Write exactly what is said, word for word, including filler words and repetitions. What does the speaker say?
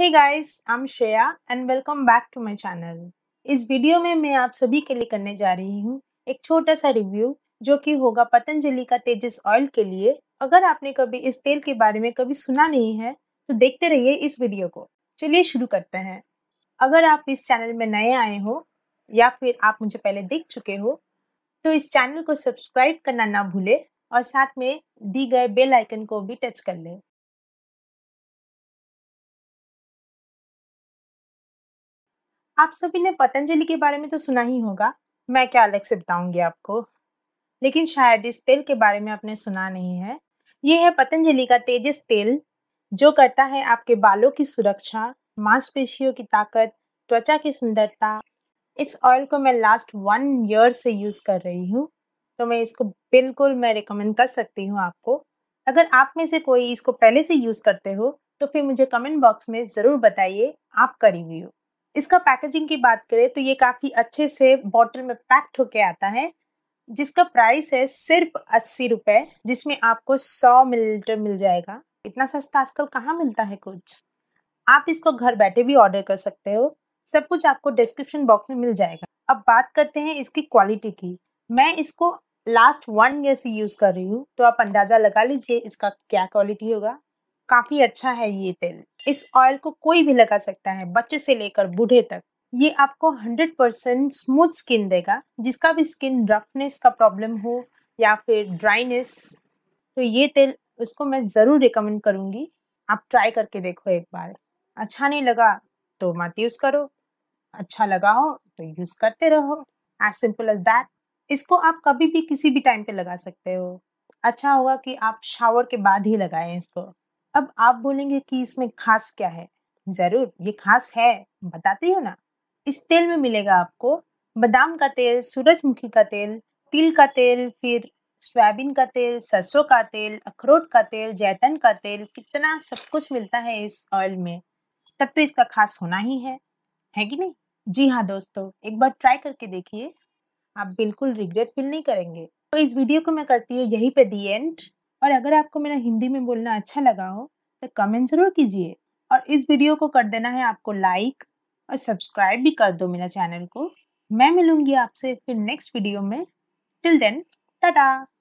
Hey guys, I am Shreya and welcome back to my channel. इस video में मैं आप सभी के लिए करने जा रही हूँ एक छोटा सा रिव्यू, जो कि होगा पतंजलि का तेजस ऑयल के लिए। अगर आपने कभी इस तेल के बारे में कभी सुना नहीं है तो देखते रहिए इस वीडियो को। चलिए शुरू करते हैं। अगर आप इस चैनल में नए आए हो या फिर आप मुझे पहले देख चुके हो तो इस चैनल को सब्सक्राइब करना ना भूलें और साथ में दी गए बेल आइकन को भी टच कर लें। आप सभी ने पतंजलि के बारे में तो सुना ही होगा, मैं क्या अलग से बताऊंगी आपको, लेकिन शायद इस तेल के बारे में आपने सुना नहीं है। ये है पतंजलि का तेजस तेल, जो करता है आपके बालों की सुरक्षा, मांसपेशियों की ताकत, त्वचा की सुंदरता। इस ऑयल को मैं लास्ट वन ईयर से यूज़ कर रही हूँ, तो मैं इसको बिल्कुल मैं रिकमेंड कर सकती हूँ आपको। अगर आप में से कोई इसको पहले से यूज़ करते हो तो फिर मुझे कमेंट बॉक्स में ज़रूर बताइए आपका रिव्यू। इसका पैकेजिंग की बात करें तो ये काफ़ी अच्छे से बॉटल में पैक्ड होके आता है, जिसका प्राइस है सिर्फ अस्सी रुपये, जिसमें आपको सौ मिलीलीटर मिल जाएगा। इतना सस्ता आजकल कहाँ मिलता है कुछ। आप इसको घर बैठे भी ऑर्डर कर सकते हो, सब कुछ आपको डिस्क्रिप्शन बॉक्स में मिल जाएगा। अब बात करते हैं इसकी क्वालिटी की। मैं इसको लास्ट वन ईयर से यूज़ कर रही हूँ, तो आप अंदाज़ा लगा लीजिए इसका क्या क्वालिटी होगा। काफ़ी अच्छा है ये तेल। इस ऑयल को कोई भी लगा सकता है, बच्चे से लेकर बूढ़े तक। ये आपको हंड्रेड परसेंट स्मूथ स्किन देगा, जिसका भी स्किन रफनेस का प्रॉब्लम हो या फिर ड्राइनेस, तो ये तेल उसको मैं ज़रूर रिकमेंड करूँगी। आप ट्राई करके देखो एक बार, अच्छा नहीं लगा तो मत यूज़ करो, अच्छा लगा हो तो यूज़ करते रहो। As simple as that. इसको आप कभी भी किसी भी टाइम पे लगा सकते हो। अच्छा होगा कि आप शावर के बाद ही लगाएं इसको। अब आप बोलेंगे कि इसमें खास क्या है। ज़रूर ये खास है, बताती हूँ ना। इस तेल में मिलेगा आपको बादाम का तेल, सूरजमुखी का तेल, तिल का तेल, फिर सोयाबीन का तेल, सरसों का तेल, अखरोट का तेल, जैतून का तेल, कितना सब कुछ मिलता है इस ऑयल में। तब तो इसका खास होना ही है, है कि नहीं। जी हाँ दोस्तों, एक बार ट्राई करके देखिए, आप बिल्कुल रिग्रेट फील नहीं करेंगे। तो इस वीडियो को मैं करती हूँ यहीं पे दी एंड। और अगर आपको मेरा हिंदी में बोलना अच्छा लगा हो तो कमेंट ज़रूर कीजिए, और इस वीडियो को कर देना है आपको लाइक, और सब्सक्राइब भी कर दो मेरा चैनल को। मैं मिलूँगी आपसे फिर नेक्स्ट वीडियो में। Till then, Tata.